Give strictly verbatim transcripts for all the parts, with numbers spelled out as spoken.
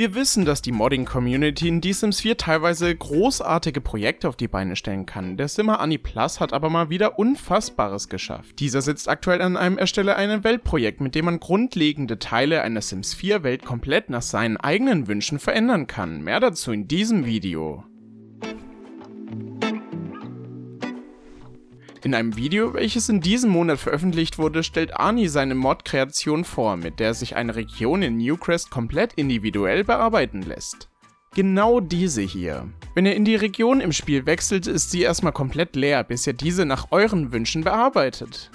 Wir wissen, dass die Modding-Community in Die Sims vier teilweise großartige Projekte auf die Beine stellen kann. Der Simmer Arnie Plus hat aber mal wieder Unfassbares geschafft. Dieser sitzt aktuell an einem Erstelle einer Weltprojekt, mit dem man grundlegende Teile einer Sims vier Welt komplett nach seinen eigenen Wünschen verändern kann. Mehr dazu in diesem Video. In einem Video, welches in diesem Monat veröffentlicht wurde, stellt Arnie seine Mod-Kreation vor, mit der sich eine Region in Newcrest komplett individuell bearbeiten lässt. Genau diese hier. Wenn ihr in die Region im Spiel wechselt, ist sie erstmal komplett leer, bis ihr diese nach euren Wünschen bearbeitet.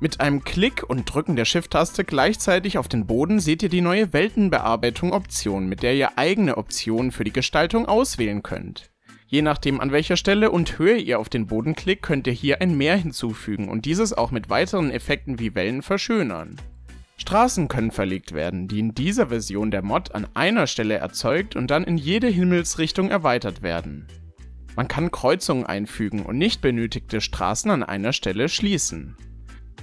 Mit einem Klick und Drücken der Shift-Taste gleichzeitig auf den Boden seht ihr die neue Weltenbearbeitung-Option, mit der ihr eigene Optionen für die Gestaltung auswählen könnt. Je nachdem an welcher Stelle und Höhe ihr auf den Boden klickt, könnt ihr hier ein Meer hinzufügen und dieses auch mit weiteren Effekten wie Wellen verschönern. Straßen können verlegt werden, die in dieser Version der Mod an einer Stelle erzeugt und dann in jede Himmelsrichtung erweitert werden. Man kann Kreuzungen einfügen und nicht benötigte Straßen an einer Stelle schließen.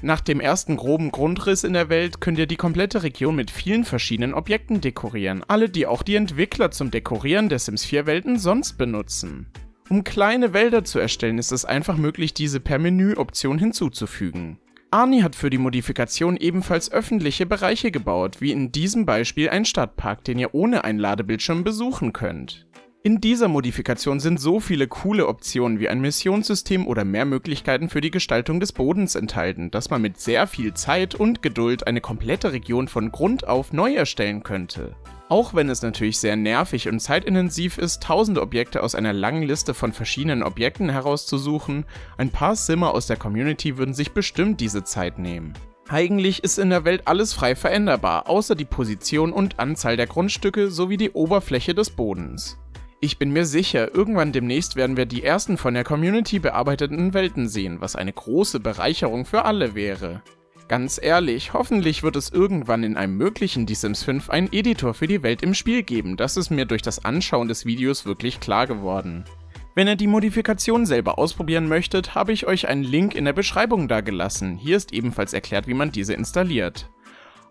Nach dem ersten groben Grundriss in der Welt könnt ihr die komplette Region mit vielen verschiedenen Objekten dekorieren, alle die auch die Entwickler zum Dekorieren der Sims vier Welten sonst benutzen. Um kleine Wälder zu erstellen, ist es einfach möglich, diese per Menüoption hinzuzufügen. Arnie hat für die Modifikation ebenfalls öffentliche Bereiche gebaut, wie in diesem Beispiel ein Stadtpark, den ihr ohne einen Ladebildschirm besuchen könnt. In dieser Modifikation sind so viele coole Optionen wie ein Missionssystem oder mehr Möglichkeiten für die Gestaltung des Bodens enthalten, dass man mit sehr viel Zeit und Geduld eine komplette Region von Grund auf neu erstellen könnte. Auch wenn es natürlich sehr nervig und zeitintensiv ist, tausende Objekte aus einer langen Liste von verschiedenen Objekten herauszusuchen, ein paar Simmer aus der Community würden sich bestimmt diese Zeit nehmen. Eigentlich ist in der Welt alles frei veränderbar, außer die Position und Anzahl der Grundstücke sowie die Oberfläche des Bodens. Ich bin mir sicher, irgendwann demnächst werden wir die ersten von der Community bearbeiteten Welten sehen, was eine große Bereicherung für alle wäre. Ganz ehrlich, hoffentlich wird es irgendwann in einem möglichen Die Sims fünf einen Editor für die Welt im Spiel geben, das ist mir durch das Anschauen des Videos wirklich klar geworden. Wenn ihr die Modifikation selber ausprobieren möchtet, habe ich euch einen Link in der Beschreibung dagelassen, hier ist ebenfalls erklärt, wie man diese installiert.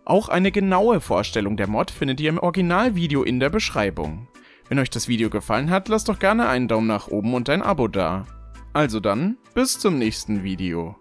Auch eine genaue Vorstellung der Mod findet ihr im Originalvideo in der Beschreibung. Wenn euch das Video gefallen hat, lasst doch gerne einen Daumen nach oben und ein Abo da. Also dann, bis zum nächsten Video.